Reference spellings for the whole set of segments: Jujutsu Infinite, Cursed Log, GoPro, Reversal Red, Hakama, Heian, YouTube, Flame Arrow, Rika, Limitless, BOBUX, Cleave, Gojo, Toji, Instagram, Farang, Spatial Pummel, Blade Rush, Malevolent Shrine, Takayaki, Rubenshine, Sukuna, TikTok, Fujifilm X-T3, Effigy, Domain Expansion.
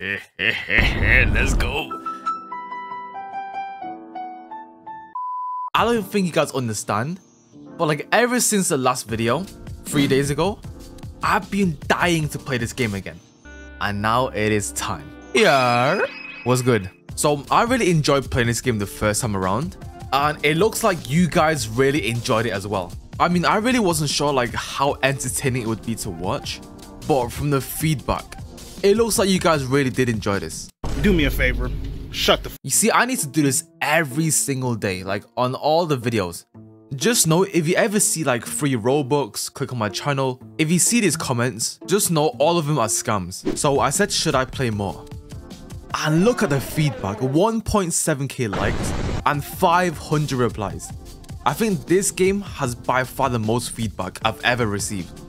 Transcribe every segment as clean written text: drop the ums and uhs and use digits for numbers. Let's go. I don't think you guys understand, but like ever since the last video 3 days ago, I've been dying to play this game again, and now it is time. Yeah, what's good? So I really enjoyed playing this game the first time around, and it looks like you guys really enjoyed it as well. I mean, I really wasn't sure like how entertaining it would be to watch, but from the feedback, it looks like you guys really did enjoy this. Do me a favor, shut the f. You see, I need to do this every single day, like on all the videos. Just know, if you ever see like free Robux, click on my channel. If you see these comments, just know all of them are scams. So I said, should I play more? And look at the feedback, 1.7k likes and 500 replies. I think this game has by far the most feedback I've ever received.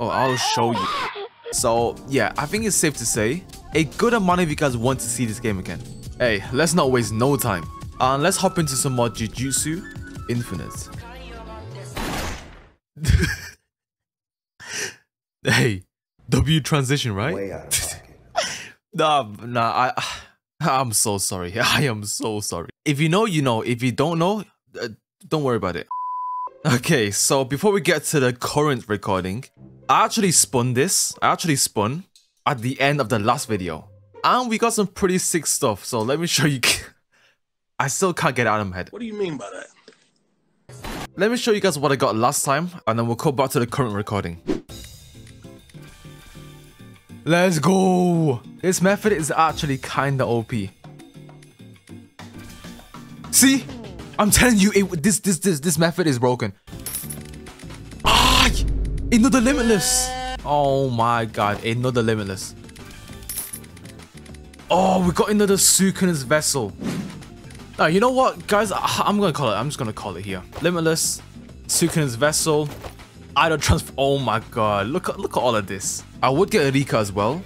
Oh, I'll show you. So yeah, I think it's safe to say a good amount of you guys want to see this game again. Hey, let's not waste no time. And let's hop into some more Jujutsu Infinite. Hey, W transition, right? Nah, I'm so sorry. I am so sorry. If you know, you know. If you don't know, don't worry about it. Okay, so before we get to the current recording, I actually spun at the end of the last video. And we got some pretty sick stuff, so let me show you. I still can't get it out of my head. What do you mean by that? Let me show you guys what I got last time, and then we'll go back to the current recording. Let's go! This method is actually kinda OP. See? I'm telling you, this method is broken. Ah! Another Limitless! Oh my god, another Limitless. Oh, we got another Sukuna's vessel. Now, you know what, guys? I'm just gonna call it here. Limitless, Sukuna's vessel, idle transfer. Oh my god, look at all of this. I would get a Rika as well,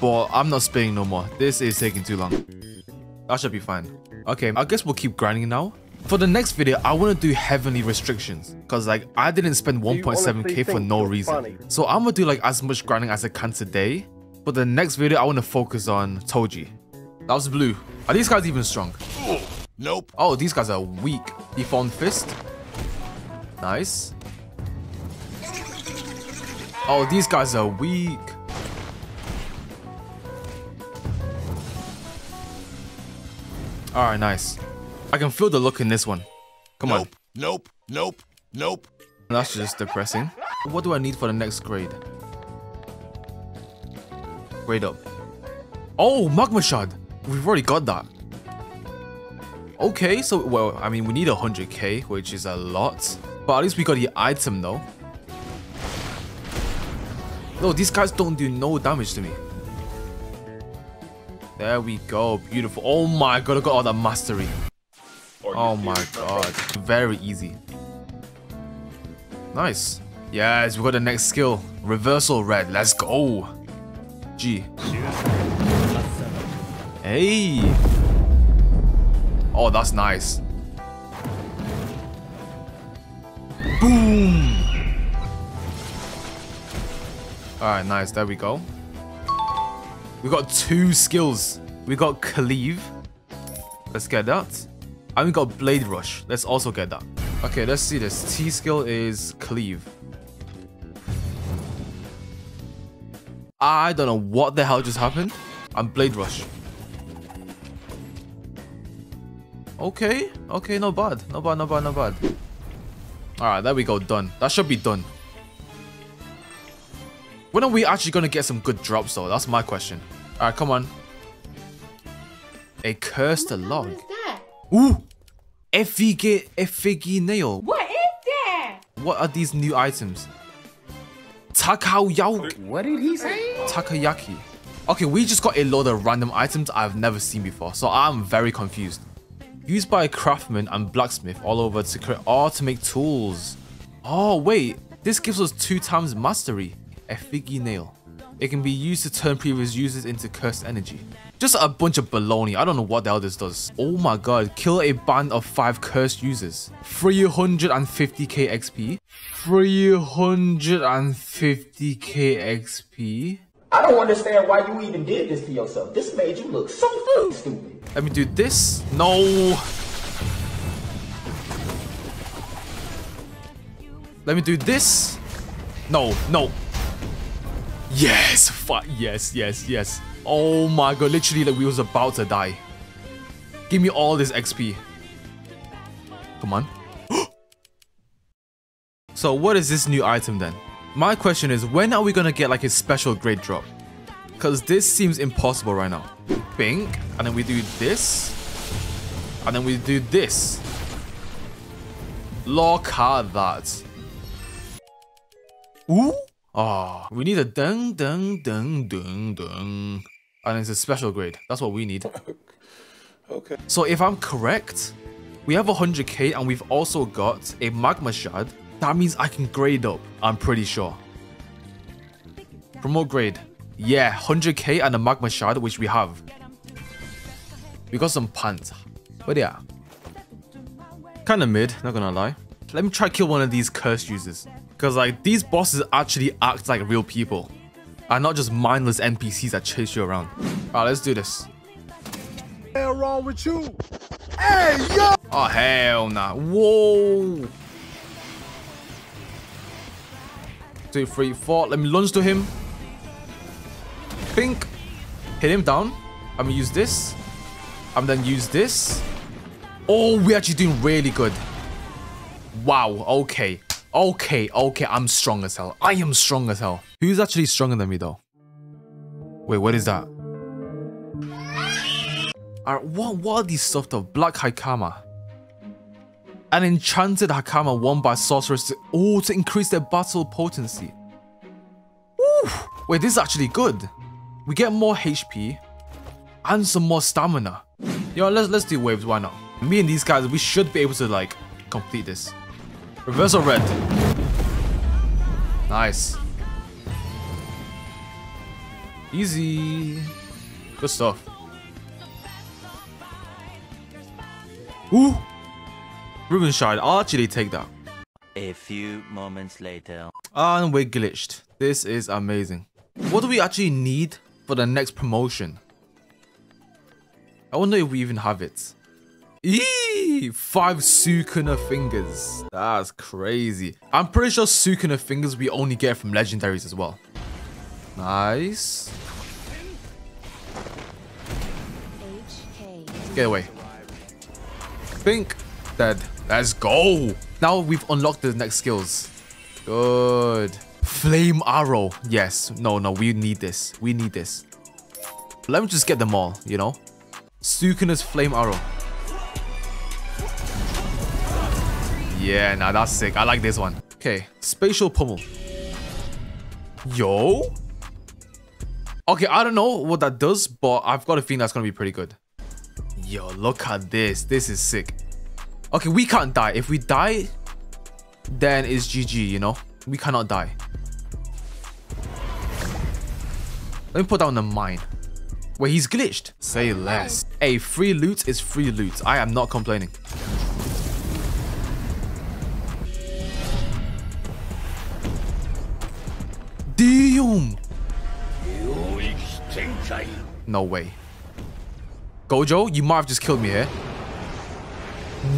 but I'm not spinning no more. This is taking too long. That should be fine. Okay, I guess we'll keep grinding now. For the next video, I want to do heavenly restrictions, because like I didn't spend 1.7k for no reason. Funny. So I'm going to do like as much grinding as I can today. But the next video, I want to focus on Toji. That was blue. Are these guys even strong? Nope. Oh, these guys are weak. Deformed fist. Nice. Oh, these guys are weak. Alright, nice. I can feel the look in this one. Come on. Nope, nope, nope. That's just depressing. What do I need for the next grade? Grade up. Oh, Magma Shard. We've already got that. Okay, so, well, I mean, we need 100k, which is a lot. But at least we got the item, though. No, these guys don't do no damage to me. There we go, beautiful. Oh my god, I got all that mastery. Oh my god, very easy. Nice. Yes, we got the next skill. Reversal Red, let's go. G. Hey. Oh, that's nice. Boom. Alright, nice. There we go. We got two skills. We got Cleave. Let's get that. And we got Blade Rush. Let's also get that. Okay, let's see this. T skill is Cleave. I don't know what the hell just happened. And Blade Rush. Okay. Okay, not bad. Not bad, not bad, not bad. Alright, there we go. Done. That should be done. When are we actually going to get some good drops though? That's my question. Alright, come on. A Cursed Log. What is that? Ooh! Effigy nail. What is that? What are these new items? Takayaki. What did he say? Takayaki. Okay, we just got a load of random items I've never seen before, so I'm very confused. Used by a craftsman and blacksmith all over to create all to make tools. Oh, wait. This gives us 2 times mastery. Effigy nail. It can be used to turn previous users into cursed energy. Just a bunch of baloney. I don't know what the hell this does. Oh my god. Kill a band of 5 cursed users. 350k XP. 350k XP. I don't understand why you even did this to yourself. This made you look so fucking stupid. Let me do this. No. Let me do this. No, no. Yes, fuck, yes, yes, yes. Oh my god, literally like we was about to die. Give me all this XP. Come on. So what is this new item then? My question is, when are we gonna get like a special grade drop? Cause this seems impossible right now. Bing, and then we do this. And then we do this. Look at that. Ooh. Ah, oh, we need a dung, dung, dung, dung, dung. And it's a special grade. That's what we need. Okay. So if I'm correct, we have 100k and we've also got a magma shard. That means I can grade up, I'm pretty sure. Promote grade. Yeah, 100k and a magma shard, which we have. We got some pants. But yeah. Kinda mid, not gonna lie. Let me try to kill one of these cursed users. Because like these bosses actually act like real people and not just mindless NPCs that chase you around. Alright, let's do this. What's wrong with you? Hey, yo! Oh, hell nah. Whoa! 2, 3, 4. Let me lunge to him. Pink. Hit him down. I'm gonna use this. I'm then use this. Oh, we're actually doing really good. Wow, okay. Okay, okay, I'm strong as hell. I am strong as hell. Who's actually stronger than me though? Wait, what is that? Alright, what are these stuff though? Black Hakama. An enchanted Hakama won by sorcerers to, oh, to increase their battle potency. Woo! Wait, this is actually good. We get more HP and some more stamina. Yo, let's do waves, why not? Me and these guys, we should be able to like complete this. Reversal Red. Nice. Easy. Good stuff. Ooh. Rubenshine. I'll actually take that. A few moments later. And we're glitched. This is amazing. What do we actually need for the next promotion? I wonder if we even have it. Eee! 5 Sukuna fingers. That's crazy. I'm pretty sure Sukuna fingers we only get from legendaries as well. Nice. Get away. Pink. Dead. Let's go. Now we've unlocked the next skills. Good. Flame Arrow. Yes. No. We need this. We need this. Let me just get them all, you know? Sukuna's Flame Arrow. Yeah, nah, that's sick. I like this one. Okay, Spatial Pummel. Yo. Okay, I don't know what that does, but I've got a feeling that's gonna be pretty good. Yo, look at this. This is sick. Okay, we can't die. If we die, then it's GG, you know? We cannot die. Let me put down the mine. Wait, he's glitched. Say less. Hey, free loot is free loot. I am not complaining. Damn! No way. Gojo, you might have just killed me here.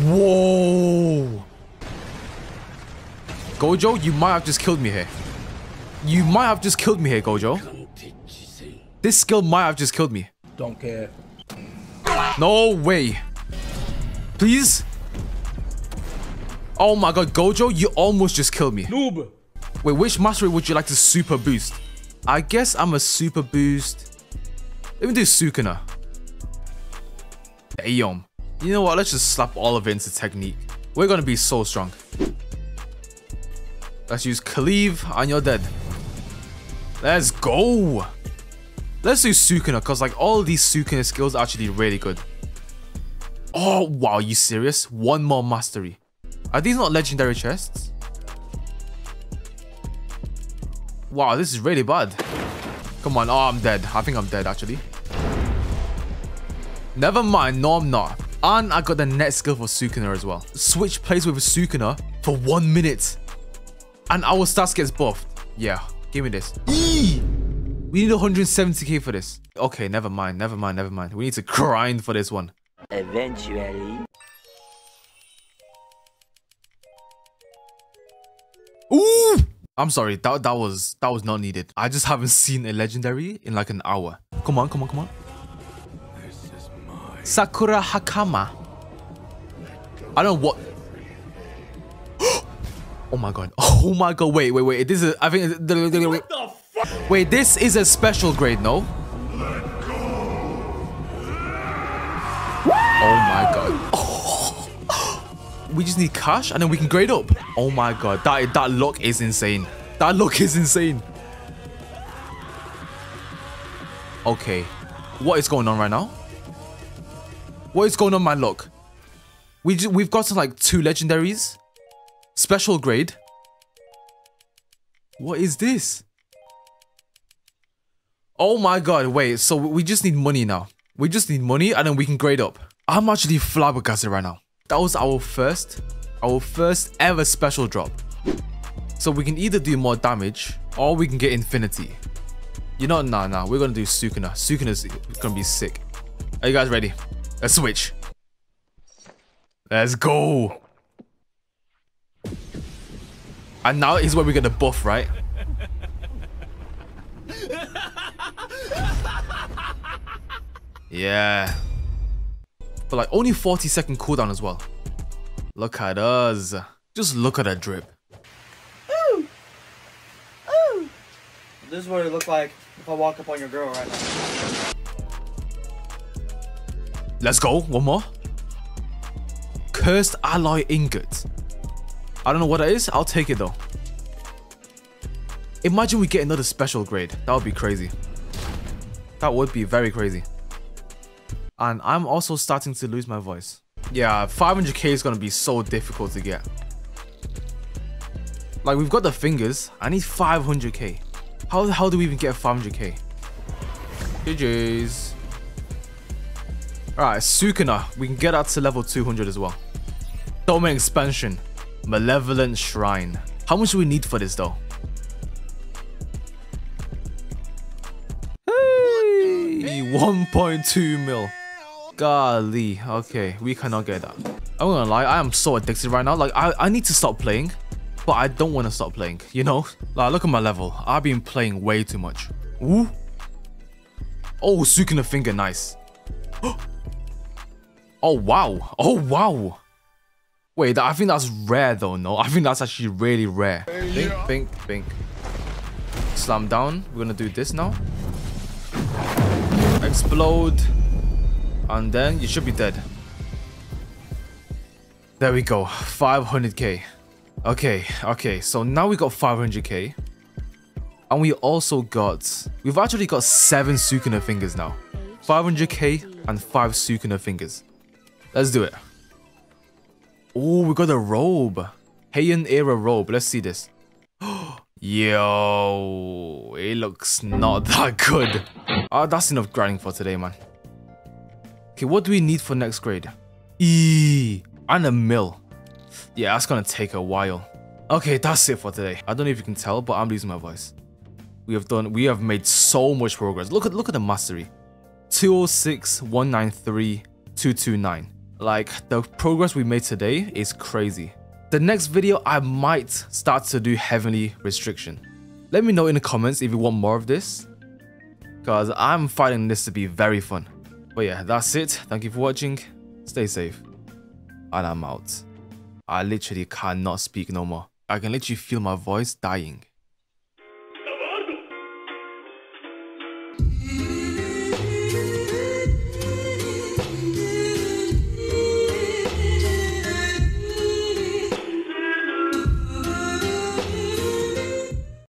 Whoa! Gojo, you might have just killed me here. You might have just killed me here, Gojo. This skill might have just killed me. Don't care. No way. Please? Oh my god, Gojo, you almost just killed me. Noob! Wait, which mastery would you like to super boost? I guess I'm a super boost. Let me do Sukuna. Damn. You know what? Let's just slap all of it into technique. We're gonna be so strong. Let's use Cleave and you're dead. Let's go. Let's do Sukuna because like all these Sukuna skills are actually really good. Oh, wow. Are you serious? One more mastery. Are these not legendary chests? Wow, this is really bad. Come on. Oh, I'm dead. I think I'm dead, actually. Never mind. No, I'm not. And I got the net skill for Sukuna as well. Switch place with Sukuna for 1 minute. And our stats gets buffed. Yeah. Give me this. Eee! We need 170k for this. Okay, never mind. Never mind. Never mind. We need to grind for this one. Eventually. Ooh! I'm sorry. That was not needed. I just haven't seen a legendary in like an hour. Come on, come on, come on. Sakura Hakama. I don't know what. Oh my god. Oh my god. Wait, wait, wait. This is. I think. What the fuck? Wait, this is a special grade, no? Let go. Oh my god. Oh. We just need cash and then we can grade up. Oh my god. That lock is insane. That lock is insane. Okay. What is going on right now? What is going on, my luck? We've gotten like 2 legendaries. Special grade. What is this? Oh my god, wait. So we just need money now. We just need money and then we can grade up. I'm actually flabbergasted right now. That was our first ever special drop. So we can either do more damage or we can get infinity. You know, nah. We're going to do Sukuna. Sukuna's going to be sick. Are you guys ready? Let's switch. Let's go. And now is where we get the buff, right? Yeah. But like only 40-second cooldown as well. Look at us. Just look at that drip. Ooh. Ooh. This is what it looks like if I walk up on your girl right now. Let's go. One more. Cursed Alloy Ingot. I don't know what that is. I'll take it though. Imagine we get another special grade. That would be crazy. That would be very crazy. And I'm also starting to lose my voice. Yeah, 500k is going to be so difficult to get. Like, we've got the fingers. I need 500k. How the hell do we even get 500k? GG's. Alright, Sukuna, we can get that to level 200 as well. Domain Expansion, Malevolent Shrine. How much do we need for this though? Hey, 1.2 mil. Golly, okay, we cannot get that. I'm not gonna lie, I am so addicted right now. Like, I need to stop playing, but I don't want to stop playing, you know? Like, look at my level. I've been playing way too much. Ooh. Oh, Sukuna finger, nice. Oh, wow. Oh, wow. Wait, I think that's rare, though, no? I think that's actually really rare. Think. Slam down. We're going to do this now. Explode. And then you should be dead. There we go. 500k. Okay. So now we got 500k. And we also got... We've actually got 7 Sukuna fingers now. 500k and 5 Sukuna fingers. Let's do it. Oh, we got a robe. Heian era robe. Let's see this. Yo, it looks not that good. That's enough grinding for today, man. Okay, what do we need for next grade? Eee, and a mill. Yeah, that's gonna take a while. Okay, that's it for today. I don't know if you can tell, but I'm losing my voice. We have made so much progress. Look at the mastery. 206, 193, 229. Like, the progress we made today is crazy. The next video, I might start to do Heavenly Restriction. Let me know in the comments if you want more of this, because I'm finding this to be very fun. But yeah, that's it. Thank you for watching. Stay safe. And I'm out. I literally cannot speak no more. I can literally feel my voice dying.